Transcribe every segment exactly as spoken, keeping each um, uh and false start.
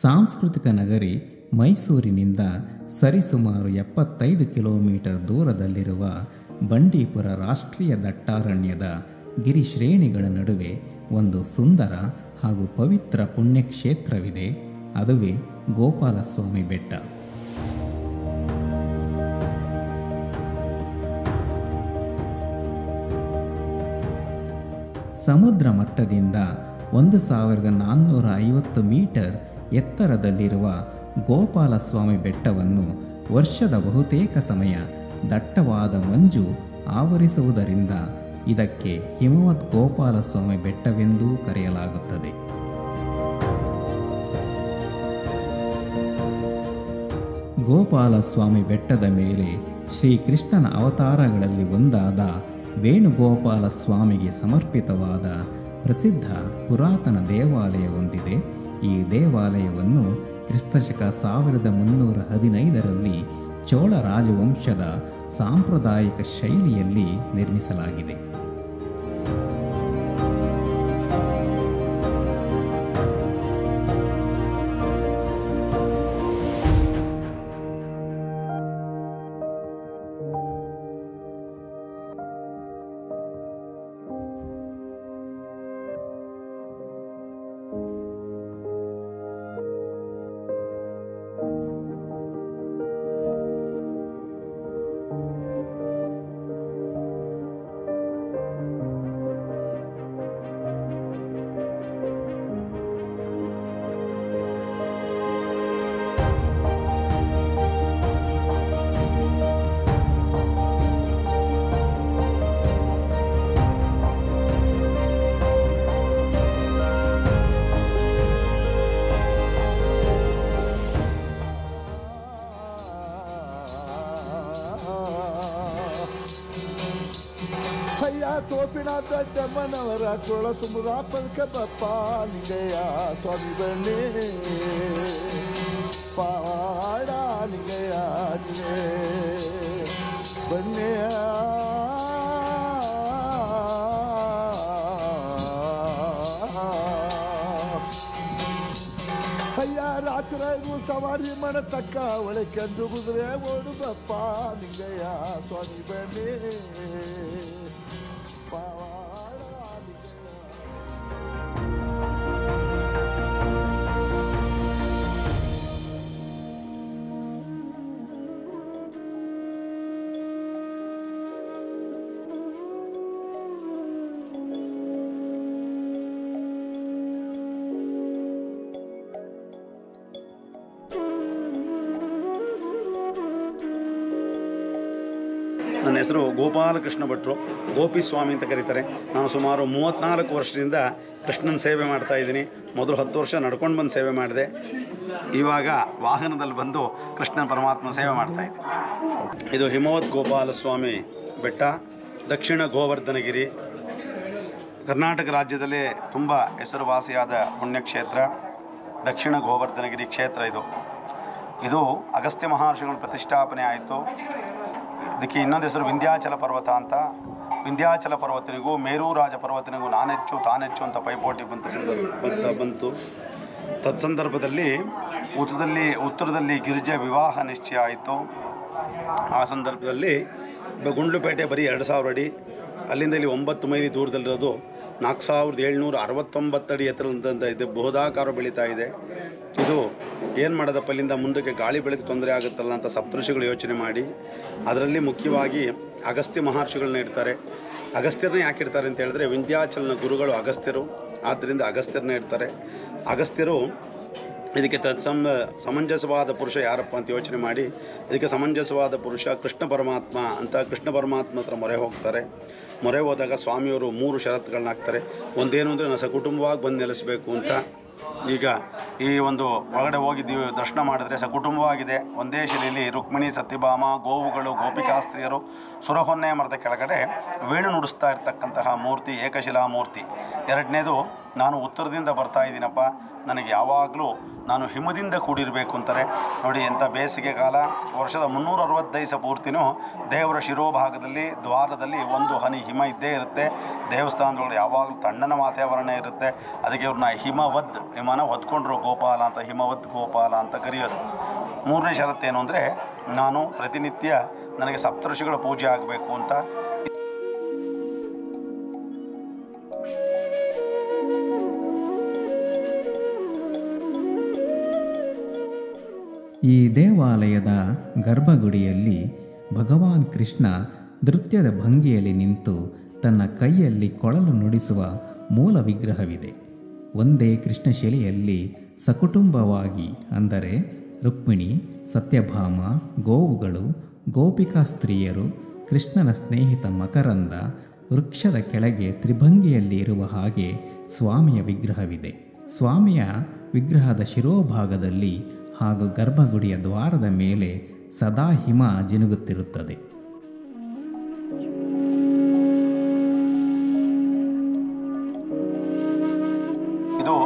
ಸಾಂಸ್ಕೃತಿಕ ನಗರಿ ಮೈಸೂರಿನಿಂದ ಸರಿಸುಮಾರು ಎಪ್ಪತ್ತೈದು ಕಿಲೋಮೀಟರ್ ದೂರದಲ್ಲಿರುವ ಬಂಡೀಪುರ ರಾಷ್ಟ್ರೀಯ ದಟ್ಟಾರಣ್ಯದ ಗಿರಿಶ್ರೇಣಿಗಳ ನಡುವೆ ಒಂದು ಸುಂದರ ಹಾಗೂ ಪವಿತ್ರ ಪುಣ್ಯಕ್ಷೇತ್ರವಿದೆ. ಅದುವೇ ಗೋಪಾಲಸ್ವಾಮಿ ಬೆಟ್ಟ. ಸಮುದ್ರ ಮಟ್ಟದಿಂದ ಒಂದು ಸಾವಿರದ ನಾನ್ನೂರ ಐವತ್ತು ಮೀಟರ್ ಎತ್ತರದಲ್ಲಿರುವ ಗೋಪಾಲಸ್ವಾಮಿ ಬೆಟ್ಟವನ್ನು ವರ್ಷದ ಬಹುತೇಕ ಸಮಯ ದಟ್ಟವಾದ ಮಂಜು ಆವರಿಸುವುದರಿಂದ ಇದಕ್ಕೆ ಹಿಮವದ್ ಗೋಪಾಲಸ್ವಾಮಿ ಬೆಟ್ಟವೆಂದೂ ಕರೆಯಲಾಗುತ್ತದೆ. ಗೋಪಾಲಸ್ವಾಮಿ ಬೆಟ್ಟದ ಮೇಲೆ ಶ್ರೀಕೃಷ್ಣನ ಅವತಾರಗಳಲ್ಲಿ ಒಂದಾದ ವೇಣುಗೋಪಾಲ ಸ್ವಾಮಿಗೆ ಸಮರ್ಪಿತವಾದ ಪ್ರಸಿದ್ಧ ಪುರಾತನ ದೇವಾಲಯವೊಂದಿದೆ. ಈ ದೇವಾಲಯವನ್ನು ಕ್ರಿಸ್ತಶಕ ಸಾವಿರದ ಮುನ್ನೂರ ಹದಿನೈದರಲ್ಲಿ ಚೋಳ ರಾಜವಂಶದ ಸಾಂಪ್ರದಾಯಿಕ ಶೈಲಿಯಲ್ಲಿ ನಿರ್ಮಿಸಲಾಗಿದೆ. ಮನವರ ಕೊಳ ತುಂಬ ಪಲ್ಕಪ್ಪಾಲಿಗೆಯ ಸ್ವಾಮಿ ಬನ್ನಿ ಪಾಡಾಲಿಗೆಯ ಬನ್ನಿಯ ಅಯ್ಯ ರಾತ್ರಿಗೂ ಸವಾರಿ ಮಾಡತಕ್ಕ ಒಳಕೆಂದು ಕುದುರೆ ಓಡುಗಪ್ಪಾಲಿಗೆಯ ಸ್ವಾಮಿ ಬನ್ನಿ. ನನ್ನ ಹೆಸರು ಗೋಪಾಲಕೃಷ್ಣ ಭಟ್ರು, ಗೋಪಿಸ್ವಾಮಿ ಅಂತ ಕರೀತಾರೆ. ನಾನು ಸುಮಾರು ಮೂವತ್ತ್ನಾಲ್ಕು ವರ್ಷದಿಂದ ಕೃಷ್ಣನ ಸೇವೆ ಮಾಡ್ತಾ ಇದ್ದೀನಿ. ಮೊದಲು ಹತ್ತು ವರ್ಷ ನಡ್ಕೊಂಡು ಬಂದು ಸೇವೆ ಮಾಡಿದೆ, ಇವಾಗ ವಾಹನದಲ್ಲಿ ಬಂದು ಕೃಷ್ಣನ ಪರಮಾತ್ಮ ಸೇವೆ ಮಾಡ್ತಾಯಿದ್ದೀನಿ. ಇದು ಹಿಮವದ್ ಗೋಪಾಲಸ್ವಾಮಿ ಬೆಟ್ಟ, ದಕ್ಷಿಣ ಗೋವರ್ಧನಗಿರಿ, ಕರ್ನಾಟಕ ರಾಜ್ಯದಲ್ಲೇ ತುಂಬ ಹೆಸರುವಾಸಿಯಾದ ಪುಣ್ಯಕ್ಷೇತ್ರ ದಕ್ಷಿಣ ಗೋವರ್ಧನಗಿರಿ ಕ್ಷೇತ್ರ. ಇದು ಇದು ಅಗಸ್ತ್ಯ ಮಹರ್ಷಿಗಳ ಪ್ರತಿಷ್ಠಾಪನೆ ಆಯಿತು. ಇದಕ್ಕೆ ಇನ್ನೊಂದು ಹೆಸರು ವಿಂಧ್ಯಾಚಲ ಪರ್ವತ ಅಂತ. ವಿಂಧ್ಯಾಚಲ ಪರ್ವತನಿಗೂ ಮೇರೂರಾಜ ಪರ್ವತನಿಗೂ ನಾನೆಚ್ಚು ತಾನೆಚ್ಚು ಅಂತ ಪೈಪೋಟಿ ಬಂತ ಬಂತ ಬಂತು ತತ್ಸಂದರ್ಭದಲ್ಲಿ ಉತ್ತರದಲ್ಲಿ ಉತ್ತರದಲ್ಲಿ ಗಿರಿಜಾ ವಿವಾಹ ನಿಶ್ಚಯ ಆಯಿತು. ಆ ಸಂದರ್ಭದಲ್ಲಿ ಗುಂಡ್ಲುಪೇಟೆ ಬರೀ ಎರಡು ಸಾವಿರ ಅಡಿ, ಅಲ್ಲಿಂದ ಇಲ್ಲಿ ಒಂಬತ್ತು ಮೈಲಿ ದೂರದಲ್ಲಿರೋದು ನಾಲ್ಕು ಸಾವಿರದ ಏಳ್ನೂರ ಅರವತ್ತೊಂಬತ್ತಡಿ ಎತ್ತರದಂತ ಇದೆ, ಬಹುದಾಕಾರ ಬೆಳೀತಾ ಇದೆ. ಇದು ಏನು ಮಾಡೋದಪ್ಪ, ಇಲ್ಲಿಂದ ಮುಂದಕ್ಕೆ ಗಾಳಿ ಬೆಳಕು ತೊಂದರೆ ಆಗುತ್ತಲ್ಲ ಅಂತ ಸಪ್ತಋಷಿಗಳು ಯೋಚನೆ ಮಾಡಿ ಅದರಲ್ಲಿ ಮುಖ್ಯವಾಗಿ ಅಗಸ್ತ್ಯ ಮಹರ್ಷಿಗಳನ್ನ ಇಡ್ತಾರೆ. ಅಗಸ್ತ್ಯರನ್ನ ಯಾಕೆ ಇಡ್ತಾರೆ ಅಂತ ಹೇಳಿದ್ರೆ ವಿಂಧ್ಯಾಚಲನ ಗುರುಗಳು ಅಗಸ್ತ್ಯರು, ಆದ್ದರಿಂದ ಅಗಸ್ತ್ಯರನ್ನ ಇಡ್ತಾರೆ. ಅಗಸ್ತ್ಯರು ಇದಕ್ಕೆ ತತ್ಸಮ ಸಮಂಜಸವಾದ ಪುರುಷ ಯಾರಪ್ಪ ಅಂತ ಯೋಚನೆ ಮಾಡಿ ಇದಕ್ಕೆ ಸಮಂಜಸವಾದ ಪುರುಷ ಕೃಷ್ಣ ಪರಮಾತ್ಮ ಅಂತ ಕೃಷ್ಣ ಪರಮಾತ್ಮ ಹತ್ರ ಮೊರೆ ಹೋಗ್ತಾರೆ. ಮೊರೆ ಹೋದಾಗ ಸ್ವಾಮಿಯವರು ಮೂರು ಷರತ್ತುಗಳನ್ನ ಹಾಕ್ತಾರೆ. ಒಂದೇನು ಅಂದರೆ ನಾನು ಸಕುಟುಂಬವಾಗಿ ಬಂದು ನೆಲೆಸಬೇಕು ಅಂತ. ಈಗ ಈ ಒಂದು ಒಳಗಡೆ ಹೋಗಿದ್ದೀವಿ, ದರ್ಶನ ಮಾಡಿದ್ರೆ ಸಕುಟುಂಬವಾಗಿದೆ. ಒಂದೇ ಶಿಲೆಯಲ್ಲಿ ರುಕ್ಮಿಣಿ, ಸತ್ಯಭಾಮ, ಗೋವುಗಳು, ಗೋಪಿಕಾಸ್ತ್ರೀಯರು ಸುರಹೊನ್ನೆ ಮರದ ಕೆಳಗಡೆ ವೇಣು ನುಡಿಸ್ತಾ ಇರ್ತಕ್ಕಂತಹ ಮೂರ್ತಿ ಏಕಶಿಲಾ ಮೂರ್ತಿ. ಎರಡನೇದು ನಾನು ಉತ್ತರದಿಂದ ಬರ್ತಾ ಇದ್ದೀನಪ್ಪ, ನನಗೆ ಯಾವಾಗಲೂ ನಾನು ಹಿಮದಿಂದ ಕೂಡಿರಬೇಕು ಅಂತಾರೆ ನೋಡಿ. ಎಂಥ ಬೇಸಿಗೆ ಕಾಲ, ವರ್ಷದ ಮುನ್ನೂರ ಅರವತ್ತೈದು ದಿವಸ ಪೂರ್ತಿನೂ ದೇವರ ಶಿರೋಭಾಗದಲ್ಲಿ ದ್ವಾರದಲ್ಲಿ ಒಂದು ಹನಿ ಹಿಮ ಇದ್ದೇ ಇರುತ್ತೆ. ದೇವಸ್ಥಾನದೊಳಗೆ ಯಾವಾಗಲೂ ತಣ್ಣನ ವಾತಾವರಣ ಇರುತ್ತೆ. ಅದಕ್ಕೆ ಅವ್ರನ್ನ ಹಿಮವದ್ ವಿಮಾನ ಹೊದ್ಕೊಂಡ್ರು ಗೋಪಾಲ ಅಂತ, ಹಿಮವದ್ ಗೋಪಾಲ ಅಂತ ಕರೆಯೋದು. ಮೂರನೇ ಷರತ್ತೇನು ಅಂದರೆ, ನಾನು ಪ್ರತಿನಿತ್ಯ ನನಗೆ ಸಪ್ತಋಷಿಗಳ ಪೂಜೆ ಆಗಬೇಕು ಅಂತ. ಈ ದೇವಾಲಯದ ಗರ್ಭಗುಡಿಯಲ್ಲಿ ಭಗವಾನ್ ಕೃಷ್ಣ ನೃತ್ಯದ ಭಂಗಿಯಲ್ಲಿ ನಿಂತು ತನ್ನ ಕೈಯಲ್ಲಿ ಕೊಳಲು ನುಡಿಸುವ ಮೂಲ ವಿಗ್ರಹವಿದೆ. ಒಂದೇ ಕೃಷ್ಣಶಿಲೆಯಲ್ಲಿ ಸಕುಟುಂಬವಾಗಿ ಅಂದರೆ ರುಕ್ಮಿಣಿ, ಸತ್ಯಭಾಮ, ಗೋವುಗಳು, ಗೋಪಿಕಾ ಸ್ತ್ರೀಯರು, ಕೃಷ್ಣನ ಸ್ನೇಹಿತ ಮಕರಂದ, ವೃಕ್ಷದ ಕೆಳಗೆ ತ್ರಿಭಂಗಿಯಲ್ಲಿ ಇರುವ ಹಾಗೆ ಸ್ವಾಮಿಯ ವಿಗ್ರಹವಿದೆ. ಸ್ವಾಮಿಯ ವಿಗ್ರಹದ ಶಿರೋಭಾಗದಲ್ಲಿ ಹಾಗೂ ಗರ್ಭಗುಡಿಯ ದ್ವಾರದ ಮೇಲೆ ಸದಾ ಹಿಮ ಜಿನುಗುತ್ತಿರುತ್ತದೆ. ಇದು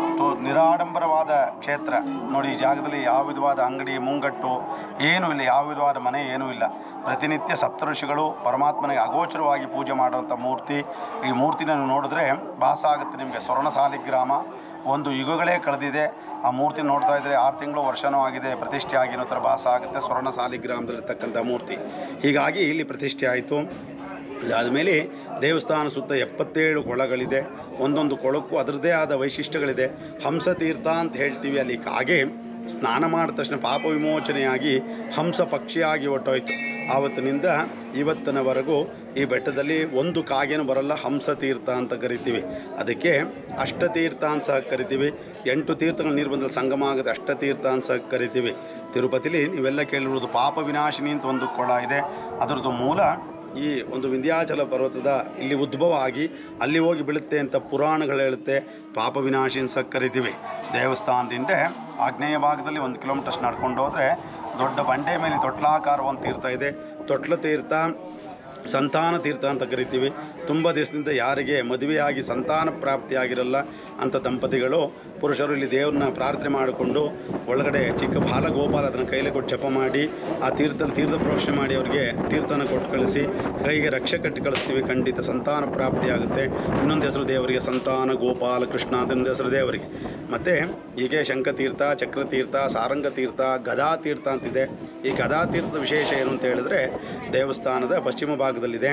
ನಿರಾಡಂಬರವಾದ ಕ್ಷೇತ್ರ ನೋಡಿ. ಈ ಜಾಗದಲ್ಲಿ ಯಾವ ವಿಧವಾದ ಅಂಗಡಿ ಮುಂಗಟ್ಟು ಏನೂ ಇಲ್ಲ, ಯಾವ ವಿಧವಾದ ಮನೆ ಏನೂ ಇಲ್ಲ. ಪ್ರತಿನಿತ್ಯ ಸಪ್ತಋಷಿಗಳು ಪರಮಾತ್ಮನಿಗೆ ಅಗೋಚರವಾಗಿ ಪೂಜೆ ಮಾಡುವಂಥ ಮೂರ್ತಿ. ಈ ಮೂರ್ತಿನ ನೀವು ನೋಡಿದ್ರೆ ಭಾಸ ಆಗುತ್ತೆ ನಿಮಗೆ. ಸ್ವರ್ಣ ಸಾಲಿಗ್ರಾಮ, ಒಂದು ಯುಗಗಳೇ ಕಳೆದಿದೆ. ಆ ಮೂರ್ತಿ ನೋಡ್ತಾ ಇದ್ದರೆ ಆರು ತಿಂಗಳು ವರ್ಷವೂ ಆಗಿದೆ ಪ್ರತಿಷ್ಠೆ ಆಗಿರೋ ಥರ ಭಾಸ ಆಗುತ್ತೆ. ಸ್ವರ್ಣ ಸಾಲಿಗ್ರಾಮದಲ್ಲಿರ್ತಕ್ಕಂಥ ಮೂರ್ತಿ. ಹೀಗಾಗಿ ಇಲ್ಲಿ ಪ್ರತಿಷ್ಠೆ ಆಯಿತು. ಅದಾದಮೇಲೆ ದೇವಸ್ಥಾನ ಸುತ್ತ ಎಪ್ಪತ್ತೇಳು ಕೊಳಗಳಿದೆ. ಒಂದೊಂದು ಕೊಳಕ್ಕೂ ಅದರದ್ದೇ ಆದ ವೈಶಿಷ್ಟ್ಯಗಳಿದೆ. ಹಂಸತೀರ್ಥ ಅಂತ ಹೇಳ್ತೀವಿ. ಅಲ್ಲಿ ಹಾಗೆ ಸ್ನಾನ ಮಾಡಿದ ತಕ್ಷಣ ಪಾಪ ವಿಮೋಚನೆಯಾಗಿ ಹಂಸ ಪಕ್ಷಿಯಾಗಿ ಹೊಟ್ಟೋಯ್ತು. ಆವತ್ತಿನಿಂದ ಇವತ್ತಿನವರೆಗೂ ಈ ಬೆಟ್ಟದಲ್ಲಿ ಒಂದು ಕಾಗೇನು ಬರಲ್ಲ. ಹಂಸತೀರ್ಥ ಅಂತ ಕರಿತೀವಿ. ಅದಕ್ಕೆ ಅಷ್ಟತೀರ್ಥ ಅಂತ ಸಹ ಕರಿತೀವಿ. ಎಂಟು ತೀರ್ಥಗಳು ನೀರು ಬಂದಲ್ಲಿ ಸಂಗಮ ಆಗುತ್ತೆ, ಅಷ್ಟತೀರ್ಥ ಅಂತ ಸಹ ಕರಿತೀವಿ. ತಿರುಪತಿಲಿ ನೀವೆಲ್ಲ ಕೇಳಿರೋದು ಪಾಪ ವಿನಾಶಿನಿ ಅಂತ ಒಂದು ಕೊಳ ಇದೆ. ಅದರದ್ದು ಮೂಲ ಈ ಒಂದು ವಿಂಧ್ಯಾಚಲ ಪರ್ವತದ ಇಲ್ಲಿ ಉದ್ಭವ ಆಗಿ ಅಲ್ಲಿ ಹೋಗಿ ಬೀಳುತ್ತೆ ಅಂತ ಪುರಾಣಗಳು ಹೇಳುತ್ತೆ. ಪಾಪ ವಿನಾಶಿನ ಸಹ ಕರಿತೀವಿ. ದೇವಸ್ಥಾನದಿಂದ ಆಗ್ನೇಯ ಭಾಗದಲ್ಲಿ ಒಂದು ಕಿಲೋಮೀಟರ್ಸ್ ನಡ್ಕೊಂಡು ಹೋದರೆ ದೊಡ್ಡ ಬಂಡೆ ಮೇಲೆ ತೊಟ್ಲಾಕಾರ ಒಂದು ತೀರ್ಥ ಇದೆ. ತೊಟ್ಲ ತೀರ್ಥ, ಸಂತಾನ ತೀರ್ಥ ಅಂತ ಕರಿತೀವಿ. ತುಂಬ ದಿವಸದಿಂದ ಯಾರಿಗೆ ಮದುವೆಯಾಗಿ ಸಂತಾನ ಪ್ರಾಪ್ತಿಯಾಗಿರಲ್ಲ ಅಂಥ ದಂಪತಿಗಳು ಪುರುಷರು ಇಲ್ಲಿ ದೇವ್ರನ್ನ ಪ್ರಾರ್ಥನೆ ಮಾಡಿಕೊಂಡು ಒಳಗಡೆ ಚಿಕ್ಕ ಬಾಲಗೋಪಾಲ ಅದನ್ನು ಕೈಲಿ ಕೊಟ್ಟು ಜಪ ಮಾಡಿ ಆ ತೀರ್ಥದಲ್ಲಿ ತೀರ್ಥ ಪ್ರೋಕ್ಷಣೆ ಮಾಡಿ ಅವರಿಗೆ ತೀರ್ಥನ ಕೊಟ್ಟು ಕಳಿಸಿ ಕೈಗೆ ರಕ್ಷೆ ಕಟ್ಟಿ ಕಳಿಸ್ತೀವಿ. ಖಂಡಿತ ಸಂತಾನ ಪ್ರಾಪ್ತಿಯಾಗುತ್ತೆ. ಇನ್ನೊಂದು ಹೆಸರು ದೇವರಿಗೆ ಸಂತಾನ ಗೋಪಾಲ ಕೃಷ್ಣ ಅಂತ ಇನ್ನೊಂದು ಹೆಸರು ದೇವರಿಗೆ. ಮತ್ತು ಹೀಗೆ ಶಂಕತೀರ್ಥ, ಚಕ್ರತೀರ್ಥ, ಸಾರಂಗತೀರ್ಥ, ಗದಾತೀರ್ಥ ಅಂತಿದೆ. ಈ ಗದಾತೀರ್ಥ ವಿಶೇಷ ಏನು ಅಂತ ಹೇಳಿದ್ರೆ ದೇವಸ್ಥಾನದ ಪಶ್ಚಿಮ ಭಾಗದಲ್ಲಿದೆ.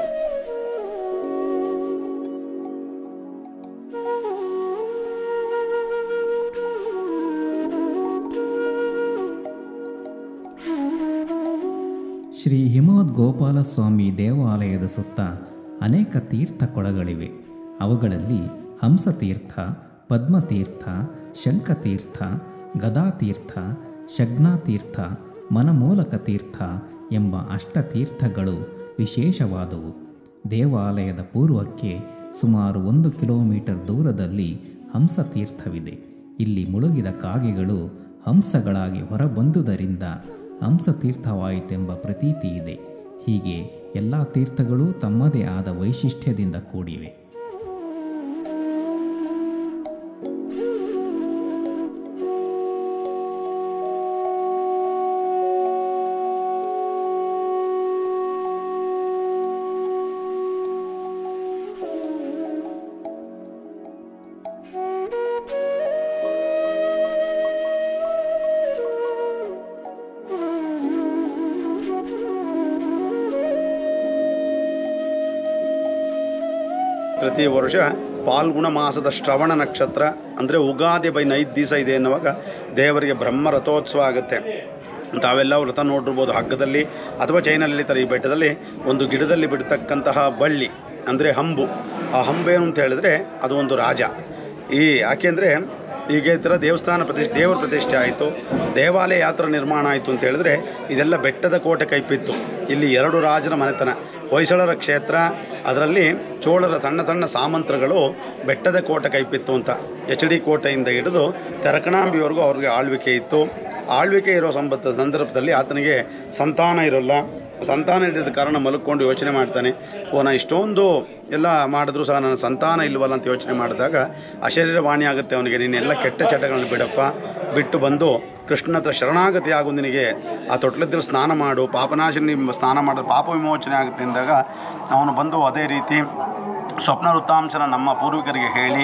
ಶ್ರೀ ಹಿಮವದ್ ಗೋಪಾಲಸ್ವಾಮಿ ದೇವಾಲಯದ ಸುತ್ತ ಅನೇಕ ತೀರ್ಥ ಕೊಳಗಳಿವೆ. ಅವುಗಳಲ್ಲಿ ಹಂಸತೀರ್ಥ, ಪದ್ಮತೀರ್ಥ, ಶಂಕತೀರ್ಥ, ಗದಾತೀರ್ಥ, ಶಗ್ನಾತೀರ್ಥ, ಮನಮೂಲಕ ತೀರ್ಥ ಎಂಬ ಅಷ್ಟತೀರ್ಥಗಳು ವಿಶೇಷವಾದವು. ದೇವಾಲಯದ ಪೂರ್ವಕ್ಕೆ ಸುಮಾರು ಒಂದು ಕಿಲೋಮೀಟರ್ ದೂರದಲ್ಲಿ ಹಂಸತೀರ್ಥವಿದೆ. ಇಲ್ಲಿ ಮುಳುಗಿದ ಕಾಗೆಗಳು ಹಂಸಗಳಾಗಿ ಹೊರಬಂದುದರಿಂದ ಹಂಸತೀರ್ಥವಾಯಿತೆಂಬ ಪ್ರತೀತಿ ಇದೆ. ಹೀಗೆ ಎಲ್ಲ ತೀರ್ಥಗಳೂ ತಮ್ಮದೇ ಆದ ವೈಶಿಷ್ಟ್ಯದಿಂದ ಕೂಡಿವೆ. ಪ್ರತಿ ವರ್ಷ ಪಾಲ್ಗುಣ ಮಾಸದ ಶ್ರವಣ ನಕ್ಷತ್ರ ಅಂದರೆ ಉಗಾದಿ ಬೈ ಐದು ದಿವಸ ಇದೆ ಎನ್ನುವಾಗ ದೇವರಿಗೆ ಬ್ರಹ್ಮ ರಥೋತ್ಸವ ಆಗುತ್ತೆ. ತಾವೆಲ್ಲ ವ್ರತ ನೋಡಿರ್ಬೋದು. ಹಗ್ಗದಲ್ಲಿ ಅಥವಾ ಚೈನಲ್ಲಿ ತರ ಈ ಬೆಟ್ಟದಲ್ಲಿ ಒಂದು ಗಿಡದಲ್ಲಿ ಬಿಡ್ತಕ್ಕಂತಹ ಬಳ್ಳಿ ಅಂದರೆ ಹಂಬು. ಆ ಹಂಬು ಏನು ಅಂತ ಹೇಳಿದ್ರೆ ಅದು ಒಂದು ರಾಜ. ياكندرهم يجي ترى ديوستان بديش ديور بديش جايتو ديوالي ياتر نيرمان آيتون تيلدره إذللا بيتة كوتة كاي بيتو إللي يردو راجنا مانتنا هويسلر ركشيترا أدرللي چودر ثنا ثنا سامنترغلو بيتة كوتة كاي بيتون تا يشري كوتة إندى يردو تركنام بيورغو أورغي آلويكيتو آلويكيرو سامبت ثندرب تللي آتنيجي سنتانا يرلا ಸಂತಾನ ಇಲ್ಲದ ಕಾರಣ ಮಲಕೊಂಡು ಯೋಚನೆ ಮಾಡ್ತಾನೆ. ಓ ನಾನು ಇಷ್ಟೊಂದು ಎಲ್ಲ ಮಾಡಿದ್ರು ಸಹ ನನ್ನ ಸಂತಾನ ಇಲ್ಲವಲ್ಲ ಅಂತ ಯೋಚನೆ ಮಾಡಿದಾಗ ಅಶರೀರವಾಣಿ ಆಗುತ್ತೆ ಅವನಿಗೆ, ನೀನೆಲ್ಲ ಕೆಟ್ಟ ಚಟಗಳನ್ನು ಬಿಡಪ್ಪ, ಬಿಟ್ಟು ಬಂದು ಕೃಷ್ಣನ ಹತ್ರ ಶರಣಾಗತಿ ಆಗು, ನಿನಗೆ ಆ ತೊಟ್ಲದಲ್ಲಿ ಸ್ನಾನ ಮಾಡು, ಪಾಪನಾಶಿನಿ ಸ್ನಾನ ಮಾಡಿದ್ರೆ ಪಾಪ ವಿಮೋಚನೆ ಆಗುತ್ತೆ ಅಂದಾಗ ಅವನು ಬಂದು ಅದೇ ರೀತಿ ಸ್ವಪ್ನ ವೃತ್ತಾಂಶನ ನಮ್ಮ ಪೂರ್ವಿಕರಿಗೆ ಹೇಳಿ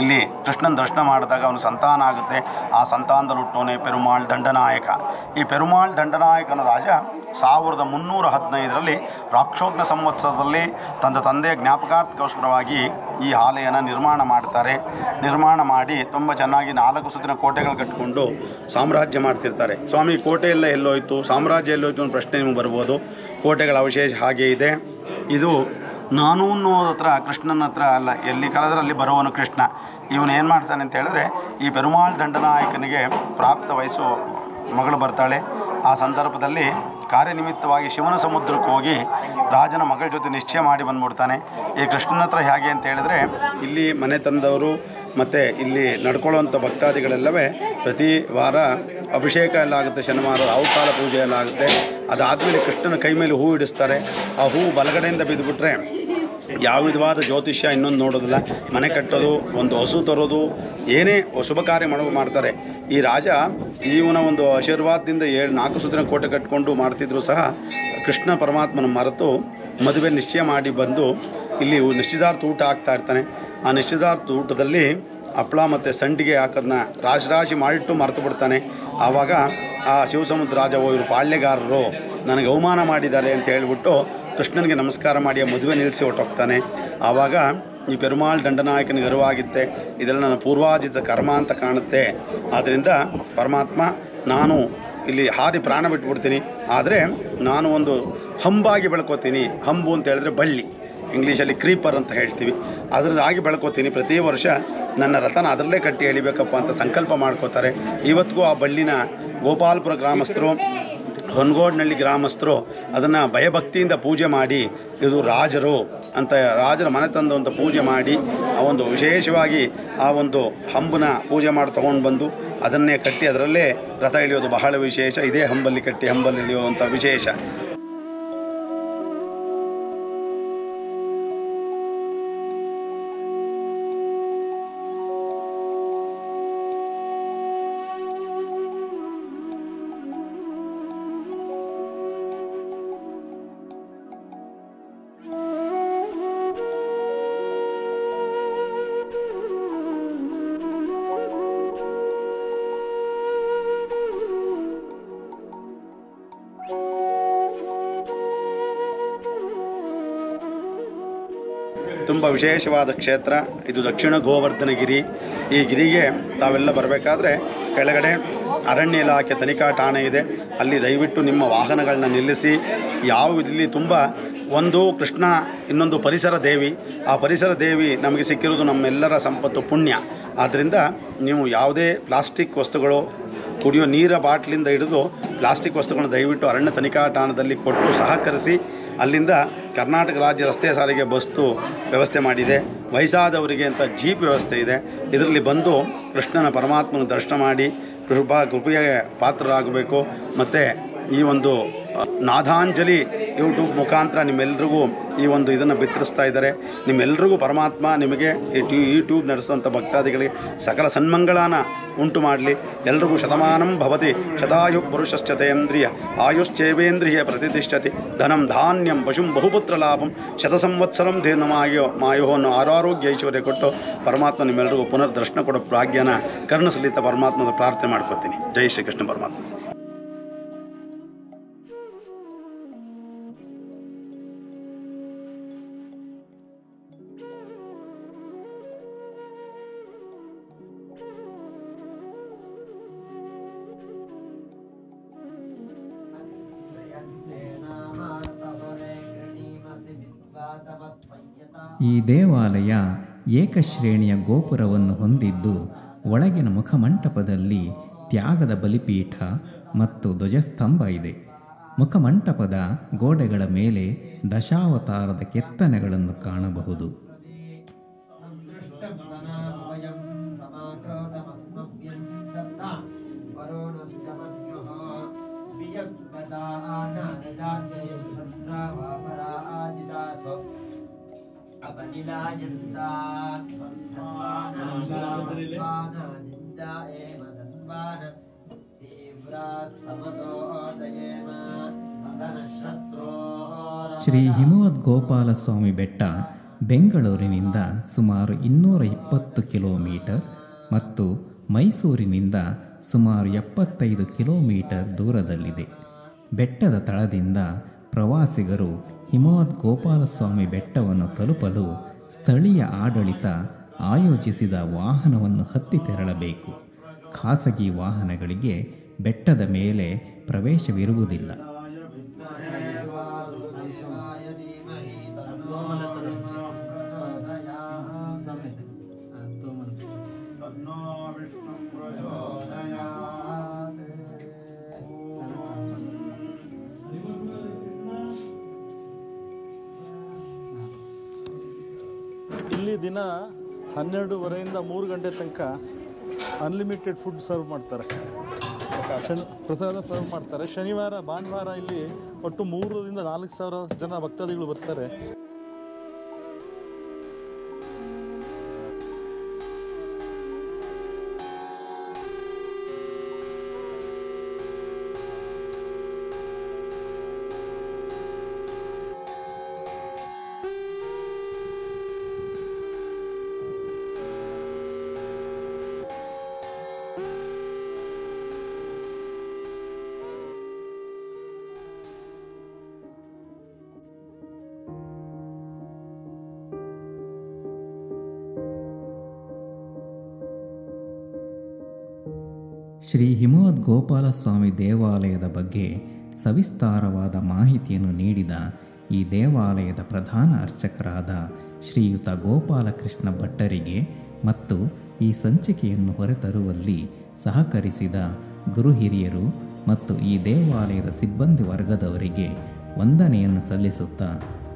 ಇಲ್ಲಿ ಕೃಷ್ಣನ ದರ್ಶನ ಮಾಡಿದಾಗ ಅವನು ಸಂತಾನ ಆಗುತ್ತೆ. ಆ ಸಂತಾನದಲ್ಲಿ ಹುಟ್ಟೋನೇ ಪೆರುಮಾಳ್ ದಂಡನಾಯಕ. ಈ ಪೆರುಮಾಳ್ ದಂಡನಾಯಕನ ರಾಜ ಸಾವಿರದ ಮುನ್ನೂರ ಹದಿನೈದರಲ್ಲಿ ರಾಕ್ಷೋಗ್ನ ಸಂವತ್ಸರದಲ್ಲಿ ತನ್ನ ತಂದೆಯ ಜ್ಞಾಪಕಾರ್ಥಕ್ಕೋಸ್ಕರವಾಗಿ ಈ ಆಲಯನ ನಿರ್ಮಾಣ ಮಾಡ್ತಾರೆ. ನಿರ್ಮಾಣ ಮಾಡಿ ತುಂಬ ಚೆನ್ನಾಗಿ ನಾಲ್ಕು ಸುತ್ತಿನ ಕೋಟೆಗಳು ಕಟ್ಟಿಕೊಂಡು ಸಾಮ್ರಾಜ್ಯ ಮಾಡ್ತಿರ್ತಾರೆ. ಸ್ವಾಮಿ, ಕೋಟೆ ಎಲ್ಲ ಎಲ್ಲೋಯ್ತು, ಸಾಮ್ರಾಜ್ಯ ಎಲ್ಲೋಯ್ತು ಅನ್ನೋ ಪ್ರಶ್ನೆ ನಿಮಗೆ ಬರ್ಬೋದು. ಕೋಟೆಗಳ ಅವಶೇಷ ಹಾಗೇ ಇದೆ. ಇದು ನಾನು ಅನ್ನೋದತ್ರ ಕೃಷ್ಣನ ಹತ್ರ ಅಲ್ಲ, ಎಲ್ಲಿ ಕಳೆದ್ರೆ ಅಲ್ಲಿ ಬರುವವನು ಕೃಷ್ಣ. ಇವನು ಏನು ಮಾಡ್ತಾನೆ ಅಂತ ಹೇಳಿದ್ರೆ, ಈ ಪೆರುಮಾಳ್ ದಂಡನಾಯಕನಿಗೆ ಪ್ರಾಪ್ತ ವಯಸ್ಸು ಮಗಳು ಬರ್ತಾಳೆ. ಆ ಸಂದರ್ಭದಲ್ಲಿ ಕಾರ್ಯನಿಮಿತ್ತವಾಗಿ ಶಿವನ ಸಮುದ್ರಕ್ಕೆ ಹೋಗಿ ರಾಜನ ಮಗಳ ಜೊತೆ ನಿಶ್ಚಯ ಮಾಡಿ ಬಂದ್ಬಿಡ್ತಾನೆ. ಈ ಕೃಷ್ಣನ ಹತ್ರ ಹೇಗೆ ಅಂತ ಹೇಳಿದ್ರೆ, ಇಲ್ಲಿ ಮನೆ ತಂದವರು ಮತ್ತು ಇಲ್ಲಿ ನಡ್ಕೊಳ್ಳೋವಂಥ ಭಕ್ತಾದಿಗಳೆಲ್ಲವೇ ಪ್ರತಿ ವಾರ ಅಭಿಷೇಕ ಎಲ್ಲ ಆಗುತ್ತೆ, ಶನಿವಾರ ಅವತಾರ ಪೂಜೆ ಎಲ್ಲ ಆಗುತ್ತೆ. ಅದಾದಮೇಲೆ ಕೃಷ್ಣನ ಕೈ ಮೇಲೆ ಹೂವು ಇಡಿಸ್ತಾರೆ. ಆ ಹೂವು ಬಲಗಡೆಯಿಂದ ಬಿದ್ದುಬಿಟ್ರೆ ಯಾವ ವಿಧವಾದ ಜ್ಯೋತಿಷ್ಯ ಇನ್ನೊಂದು ನೋಡೋದಿಲ್ಲ. ಮನೆ ಕಟ್ಟೋದು, ಒಂದು ಹಸು ತರೋದು, ಏನೇ ಶುಭ ಕಾರ್ಯ ಮಾಡೋದು ಮಾಡ್ತಾರೆ. ಈ ರಾಜ ಇವನ ಒಂದು ಆಶೀರ್ವಾದದಿಂದ ಏಳು ನಾಲ್ಕು ಸುತ್ತಿನ ಕೋಟೆ ಕಟ್ಟಿಕೊಂಡು ಮಾಡ್ತಿದ್ರು ಸಹ ಕೃಷ್ಣ ಪರಮಾತ್ಮನ ಮರೆತು ಮದುವೆ ನಿಶ್ಚಯ ಮಾಡಿ ಬಂದು ಇಲ್ಲಿ ನಿಶ್ಚಿತಾರ್ಥ ಊಟ ಆಗ್ತಾ ಇರ್ತಾನೆ. ಆ ನಿಶ್ಚಿತಾರ್ಥ ಊಟದಲ್ಲಿ ಹಪ್ಪಳ ಮತ್ತು ಸಂಡಿಗೆ ಹಾಕೋದನ್ನ ರಾಶಿ ರಾಶಿ ಮಾಡಿಟ್ಟು ಮರೆತು ಬಿಡ್ತಾನೆ. ಆವಾಗ ಆ ಶಿವಸಮುದ್ರ ರಾಜ, ಓ ಇವರು ಪಾಳ್ಯಗಾರರು, ನನಗೆ ಅವಮಾನ ಮಾಡಿದ್ದಾರೆ ಅಂತ ಹೇಳಿಬಿಟ್ಟು ಕೃಷ್ಣನಿಗೆ ನಮಸ್ಕಾರ ಮಾಡಿ ಆ ಮದುವೆ ನಿಲ್ಲಿಸಿ ಹೊಟ್ಟೋಗ್ತಾನೆ. ಆವಾಗ ಈ ಪೆರುಮಾಳ್ ದಂಡನಾಯಕನಿಗೆ ಅರಿವಾಗಿತ್ತೆ, ಇದೆಲ್ಲ ನನ್ನ ಪೂರ್ವಾಜಿತ ಕರ್ಮ ಅಂತ ಕಾಣುತ್ತೆ, ಆದ್ದರಿಂದ ಪರಮಾತ್ಮ ನಾನು ಇಲ್ಲಿ ಹಾರಿ ಪ್ರಾಣ ಬಿಟ್ಬಿಡ್ತೀನಿ, ಆದರೆ ನಾನು ಒಂದು ಹಂಬಾಗಿ ಬೆಳ್ಕೋತೀನಿ. ಹಂಬು ಅಂತ ಹೇಳಿದ್ರೆ ಬಳ್ಳಿ, ಇಂಗ್ಲೀಷಲ್ಲಿ ಕ್ರೀಪರ್ ಅಂತ ಹೇಳ್ತೀವಿ, ಅದರಾಗಿ ಬೆಳ್ಕೋತೀನಿ. ಪ್ರತಿ ವರ್ಷ ನನ್ನ ರಥನ ಅದರಲ್ಲೇ ಕಟ್ಟಿ ಎಳಿಬೇಕಪ್ಪ ಅಂತ ಸಂಕಲ್ಪ ಮಾಡ್ಕೋತಾರೆ. ಇವತ್ತಿಗೂ ಆ ಬಳ್ಳಿನ ಗೋಪಾಲ್ಪುರ ಗ್ರಾಮಸ್ಥರು, ಹೊನ್ಗೋಡ್ನಳ್ಳಿ ಗ್ರಾಮಸ್ಥರು ಅದನ್ನು ಭಯಭಕ್ತಿಯಿಂದ ಪೂಜೆ ಮಾಡಿ, ಇದು ರಾಜರು ಅಂತ ರಾಜರ ಮನೆ ತಂದಂಥ ಪೂಜೆ ಮಾಡಿ ಆ ಒಂದು ವಿಶೇಷವಾಗಿ ಆ ಒಂದು ಹಂಬನ ಪೂಜೆ ಮಾಡಿ ತೊಗೊಂಡು ಬಂದು ಅದನ್ನೇ ಕಟ್ಟಿ ಅದರಲ್ಲೇ ರಥ ಎಳೆಯೋದು ಬಹಳ ವಿಶೇಷ. ಇದೇ ಹಂಬಲ್ಲಿ ಕಟ್ಟಿ ಹಂಬಲ್ಲಿ ಎಳೆಯುವಂಥ ವಿಶೇಷ. ತುಂಬ ವಿಶೇಷವಾದ ಕ್ಷೇತ್ರ ಇದು, ದಕ್ಷಿಣ ಗೋವರ್ಧನಗಿರಿ. ಈ ಗಿರಿಗೆ ತಾವೆಲ್ಲ ಬರಬೇಕಾದ್ರೆ ಕೆಳಗಡೆ ಅರಣ್ಯ ಇಲಾಖೆ ತನಿಖಾ ಠಾಣೆ ಇದೆ, ಅಲ್ಲಿ ದಯವಿಟ್ಟು ನಿಮ್ಮ ವಾಹನಗಳನ್ನ ನಿಲ್ಲಿಸಿ. ಯಾವ ಇಲ್ಲಿ ತುಂಬ ಒಂದು ಕೃಷ್ಣ, ಇನ್ನೊಂದು ಪರಿಸರ ದೇವಿ. ಆ ಪರಿಸರ ದೇವಿ ನಮಗೆ ಸಿಕ್ಕಿರೋದು ನಮ್ಮೆಲ್ಲರ ಸಂಪತ್ತು, ಪುಣ್ಯ. ಆದ್ದರಿಂದ ನೀವು ಯಾವುದೇ ಪ್ಲಾಸ್ಟಿಕ್ ವಸ್ತುಗಳು, ಕುಡಿಯೋ ನೀರ ಬಾಟ್ಲಿಂದ ಹಿಡಿದು ಪ್ಲಾಸ್ಟಿಕ್ ವಸ್ತುಗಳನ್ನು ದಯವಿಟ್ಟು ಅರಣ್ಯ ತನಿಖಾ ಠಾಣದಲ್ಲಿ ಕೊಟ್ಟು ಸಹಕರಿಸಿ. ಅಲ್ಲಿಂದ ಕರ್ನಾಟಕ ರಾಜ್ಯ ರಸ್ತೆ ಸಾರಿಗೆ ಬಸ್ಸು ವ್ಯವಸ್ಥೆ ಮಾಡಿದೆ, ವಯಸ್ಸಾದವರಿಗೆ ಅಂತ ಜೀಪ್ ವ್ಯವಸ್ಥೆ ಇದೆ. ಇದರಲ್ಲಿ ಬಂದು ಕೃಷ್ಣನ ಪರಮಾತ್ಮನ ದರ್ಶನ ಮಾಡಿ ಕೃಪ ಕೃಪೆಗೆ ಪಾತ್ರರಾಗಬೇಕು. ಮತ್ತು ಈ ಒಂದು ನಾದಾಂಜಲಿ ಯೂಟ್ಯೂಬ್ ಮುಖಾಂತರ ನಿಮ್ಮೆಲ್ರಿಗೂ ಈ ಒಂದು ಇದನ್ನು ಬಿತ್ತರಿಸ್ತಾ ಇದ್ದಾರೆ. ನಿಮ್ಮೆಲ್ರಿಗೂ ಪರಮಾತ್ಮ ನಿಮಗೆ ಈ ಟ್ಯೂ ಯೂಟ್ಯೂಬ್ ನಡೆಸುವಂಥ ಭಕ್ತಾದಿಗಳಿಗೆ ಸಕಲ ಸನ್ಮಂಗಳಾನ ಉಂಟು ಮಾಡಲಿ. ಎಲ್ರಿಗೂ ಶತಮಾನಂ ಭವತಿ ಶತಾಯು ಪುರುಷಶ್ಚತೇಂದ್ರಿಯ ಆಯುಶ್ಚೇವೇಂದ್ರಿಯ ಪ್ರತಿಷ್ಠತಿ ಧನಂ ಧಾನ್ಯಂ ಪಶುಂ ಬಹುಪುತ್ರ ಲಾಭಂ ಶತಸಂವತ್ಸರಂ ಧೀರ್ಣಮಾಯೋ ಮಾಯೋ ಅನ್ನೋ ಆರೋಗ್ಯ ಐಶ್ವರ್ಯ ಕೊಟ್ಟು ಪರಮಾತ್ಮ ನಿಮ್ಮೆಲ್ರಿಗೂ ಪುನರ್ದರ್ಶನ ಕೊಡೋ ಪ್ರಾಜ್ಞಾನ ಕರ್ಣಸಲಿತ ಪರಮಾತ್ಮದ ಪ್ರಾರ್ಥನೆ ಮಾಡ್ಕೊತೀನಿ. ಜೈ ಶ್ರೀಕೃಷ್ಣ ಪರಮಾತ್ಮ. ಈ ದೇವಾಲಯ ಏಕಶ್ರೇಣಿಯ ಗೋಪುರವನ್ನು ಹೊಂದಿದ್ದು ಒಳಗಿನ ಮುಖಮಂಟಪದಲ್ಲಿ ತ್ಯಾಗದ ಬಲಿಪೀಠ ಮತ್ತು ಧ್ವಜಸ್ತಂಭ ಇದೆ. ಮುಖಮಂಟಪದ ಗೋಡೆಗಳ ಮೇಲೆ ದಶಾವತಾರದ ಕೆತ್ತನೆಗಳನ್ನು ಕಾಣಬಹುದು. ಶ್ರೀ ಹಿಮವದ್ ಗೋಪಾಲಸ್ವಾಮಿ ಬೆಟ್ಟ ಬೆಂಗಳೂರಿನಿಂದ ಸುಮಾರು ಇನ್ನೂರ ಇಪ್ಪತ್ತು ಕಿಲೋಮೀಟರ್ ಮತ್ತು ಮೈಸೂರಿನಿಂದ ಸುಮಾರು ಎಪ್ಪತ್ತೈದು ಕಿಲೋಮೀಟರ್ ದೂರದಲ್ಲಿದೆ. ಬೆಟ್ಟದ ತಳದಿಂದ ಪ್ರವಾಸಿಗರು ಹಿಮವದ್ ಗೋಪಾಲಸ್ವಾಮಿ ಬೆಟ್ಟವನ್ನು ತಲುಪಲು ಸ್ಥಳೀಯ ಆಡಳಿತ ಆಯೋಜಿಸಿದ ವಾಹನವನ್ನು ಹತ್ತಿ ತೆರಳಬೇಕು. ಖಾಸಗಿ ವಾಹನಗಳಿಗೆ ಬೆಟ್ಟದ ಮೇಲೆ ಪ್ರವೇಶವಿರುವುದಿಲ್ಲ. ಇಲ್ಲಿ ದಿನ ಹನ್ನೆರಡೂವರೆಯಿಂದ ಮೂರು ಗಂಟೆ ತನಕ ಅನ್ಲಿಮಿಟೆಡ್ ಫುಡ್ ಸರ್ವ್ ಮಾಡ್ತಾರೆ, ಪ್ರಸಾದ ಸರ್ವ್ ಮಾಡ್ತಾರೆ. ಶನಿವಾರ ಭಾನುವಾರ ಇಲ್ಲಿ ಒಟ್ಟು ಮೂರರಿಂದ ನಾಲ್ಕು ಸಾವಿರ ಜನ ಭಕ್ತಾದಿಗಳು ಬರ್ತಾರೆ. ಶ್ರೀ ಹಿಮವದ್ ಗೋಪಾಲಸ್ವಾಮಿ ದೇವಾಲಯದ ಬಗ್ಗೆ ಸವಿಸ್ತಾರವಾದ ಮಾಹಿತಿಯನ್ನು ನೀಡಿದ ಈ ದೇವಾಲಯದ ಪ್ರಧಾನ ಅರ್ಚಕರಾದ ಶ್ರೀಯುತ ಗೋಪಾಲಕೃಷ್ಣ ಭಟ್ಟರಿಗೆ ಮತ್ತು ಈ ಸಂಚಿಕೆಯನ್ನು ಹೊರತರುವಲ್ಲಿ ಸಹಕರಿಸಿದ ಗುರು ಹಿರಿಯರು ಮತ್ತು ಈ ದೇವಾಲಯದ ಸಿಬ್ಬಂದಿ ವರ್ಗದವರಿಗೆ ವಂದನೆಯನ್ನು ಸಲ್ಲಿಸುತ್ತಾ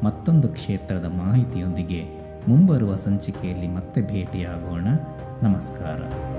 ಮತ್ತೊಂದು ಕ್ಷೇತ್ರದ ಮಾಹಿತಿಯೊಂದಿಗೆ ಮುಂಬರುವ ಸಂಚಿಕೆಯಲ್ಲಿ ಮತ್ತೆ ಭೇಟಿಯಾಗೋಣ. ನಮಸ್ಕಾರ.